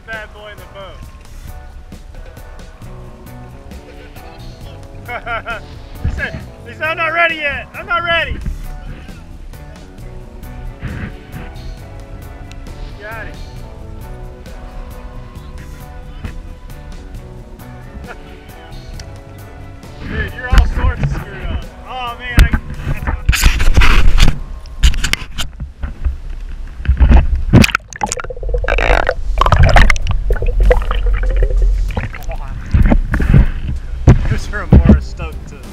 that bad boy in the boat. He said, I'm not ready yet. I'm not ready. Got it. Dude, you're all sorts of screwed up. Oh, man. Because you're a more stoked to the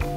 boat.